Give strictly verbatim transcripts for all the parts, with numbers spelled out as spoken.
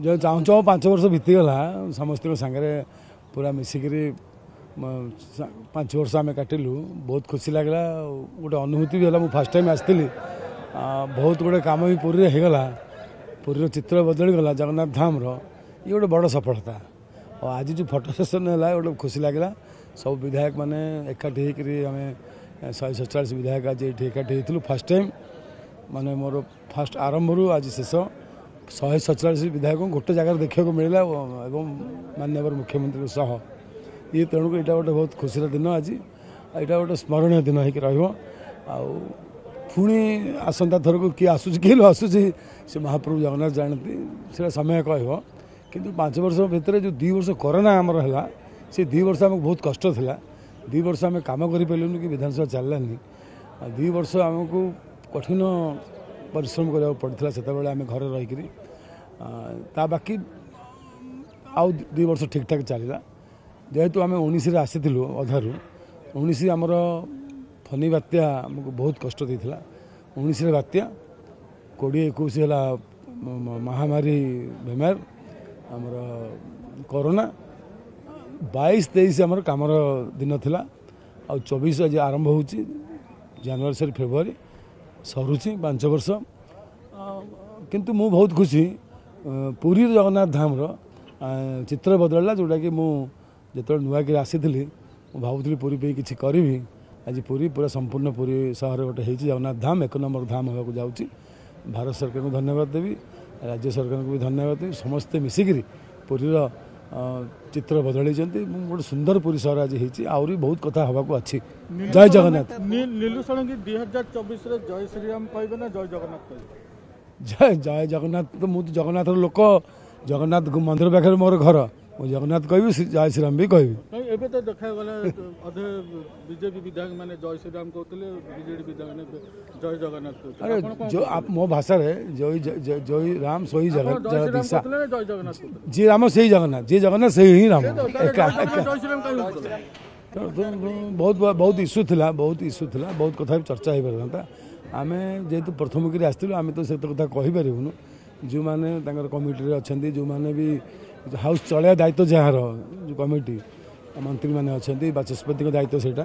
जो चाहूँ पांच वर्ष बीतीगला समस्त सांगे पूरा मिसिक पांच वर्ष आम काटिलु बहुत खुशी लगला गोटे अनुभूति भी है। मुझे फास्ट टाइम आसती बहुत गुड़े कम भी पुरी होगा पुरीर चित्र बदली गला जगन्नाथ धाम ये गोटे बड़ सफलता और आज जो फोटो सेसन है गोटे खुशी लगला सब विधायक मैंने एकाठी होमें शहे सतचाश विधायक आज ये एकाठी हो फास्ट टाइम माने मोर फास्ट आरंभ रू आज शेष शहे सतचाश विधायक गोटे जगार देखा मिलला माननीय मुख्यमंत्री सह ये तेणुक यहाँ गोटे बहुत खुशी दिन आज यहाँ गोटे स्मरणीय दिन होकर पुणी आसंता थर को किए आसूस किए लो आसूस से महाप्रभु जगन्नाथ जानती से समय कह कि पांच वर्ष भर जो दुई वर्ष कोरोना आमर है से दुई वर्ष आमको बहुत कष्ट था दुई वर्ष आम कम करूँ कि विधानसभा चलानी दुई वर्ष आमको कठिन परिश्रम करा पड़ता से आम घर रहीकि बाकी आउ दुई वर्ष ठीक ठाक चलला जेहेतु आम उन्नीस आसीलु अधारू उन्नीस आमर फनी बात्या आमको बहुत कष्ट देता उन्नीस बात्या कोड़े एक महामारी बेमार आमर कोरोना बाईस तेईस आमर कामर दिन थिला आ चौबीस आज आरंभ हो जनवरी से फेब्रुआरी सरुची पांच वर्ष किंतु मु बहुत खुशी पुरी जगन्नाथ धाम चित्र बदलला जोटा कि मु जो नुआक आसी भावुली पुरी पे कि करी आज पुरी पूरा संपूर्ण पुरी सहर गोटे होती जगन्नाथ धाम एक नंबर धाम होगा जाऊँगी। भारत सरकार को धन्यवाद देवी राज्य सरकार को भी धन्यवाद देवी समस्ते मिसिक पुरीर चित्र बदल गोटे सुंदर पुरी सहर आज होती आहरी बहुत कथा हाँको अच्छी। जय जगन्नाथ। नीलू षडंगी दुई हजार चौबीस जय श्रीराम कह जय जगन्नाथ जय जय जगन्नाथ तो मुझे जगन्नाथ लोक जगन्नाथ मंदिर पाखे मोर घर जगन्नाथ कहबी जय श्रीराम भी कहबी एबे तो देखा गला अधे बीजेपी विधायक माने जय श्रीराम कहतले बीजेडी विधायक ने जय जगन्नाथ कहतले जो आप मो भाषा रे जय जय राम सोई जगत दिशा जी राम सही जगन्नाथ जी जगन्नाथ सही ही राम बहुत बहुत इश्यू थिला बहुत इश्यू थिला बहुत कथा चर्चा हे परंता आमे जेतु प्रथम करी आस्तिलो आमे तो सेत कथा कहि परिबनु जो माने तांकर कमिटी रे अछंती जो माने भी हाउस चलया दायित्व जार जो कमिटी मंत्री मैंने अच्छा बाचस्पति दायित्व सेटा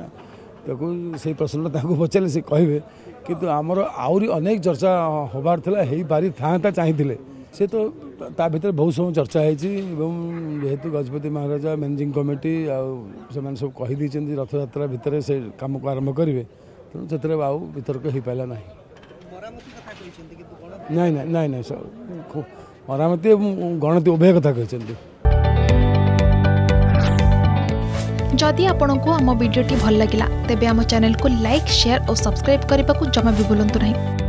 ताकू से प्रश्न पचारे से कहे कितु आमर आहरी अनेक चर्चा हबार था हो पारी था चाहिए से तो ता भर बहुत समय चर्चा होती गजपति महाराजा मैनेजिंग कमिटी आने सब कहीदी रथयात्रा भितर से कम को आरंभ करेंगे तेणु से वितर्क हो पाला ना ना ना ना सब मरामती गणती उभय कथा कहते। जदि आपण को आम वीडियो भल लगा तेब आम चैनल को लाइक शेयर और सब्सक्राइब करने को जमा भी भूलु नहीं।